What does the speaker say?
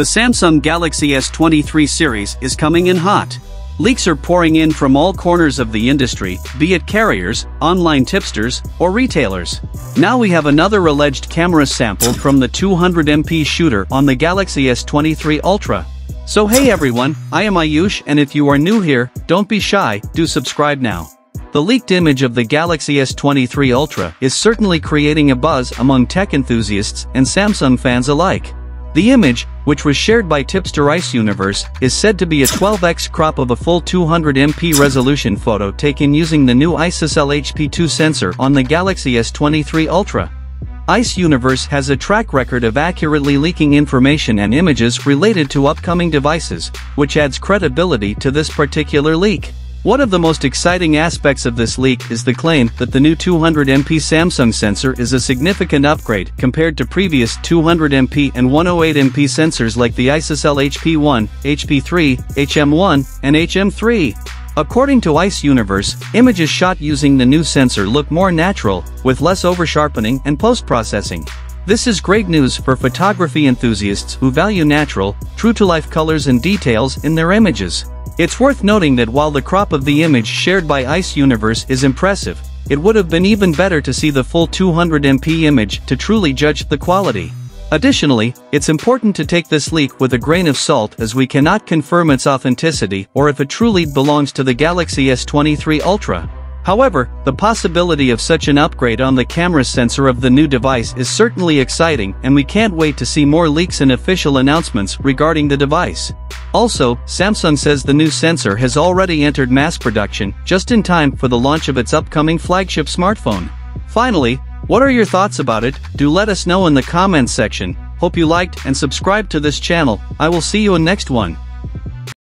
The Samsung Galaxy S23 series is coming in hot. Leaks are pouring in from all corners of the industry, be it carriers, online tipsters, or retailers. Now we have another alleged camera sample from the 200MP shooter on the Galaxy S23 Ultra. So hey everyone, I am Ayush, and if you are new here, don't be shy, do subscribe now. The leaked image of the Galaxy S23 Ultra is certainly creating a buzz among tech enthusiasts and Samsung fans alike. The image, which was shared by tipster Ice Universe, is said to be a 12x crop of a full 200MP resolution photo taken using the new ISOCELL HP2 sensor on the Galaxy S23 Ultra. Ice Universe has a track record of accurately leaking information and images related to upcoming devices, which adds credibility to this particular leak. One of the most exciting aspects of this leak is the claim that the new 200MP Samsung sensor is a significant upgrade compared to previous 200MP and 108MP sensors like the ISOCELL HP1, HP3, HM1, and HM3. According to Ice Universe, images shot using the new sensor look more natural, with less oversharpening and post-processing. This is great news for photography enthusiasts who value natural, true-to-life colors and details in their images. It's worth noting that while the crop of the image shared by Ice Universe is impressive, it would have been even better to see the full 200MP image to truly judge the quality. Additionally, it's important to take this leak with a grain of salt, as we cannot confirm its authenticity or if it truly belongs to the Galaxy S23 Ultra. However, the possibility of such an upgrade on the camera sensor of the new device is certainly exciting, and we can't wait to see more leaks and official announcements regarding the device. Also, Samsung says the new sensor has already entered mass production, just in time for the launch of its upcoming flagship smartphone. Finally, what are your thoughts about it? Do let us know in the comments section. Hope you liked and subscribed to this channel. I will see you in next one.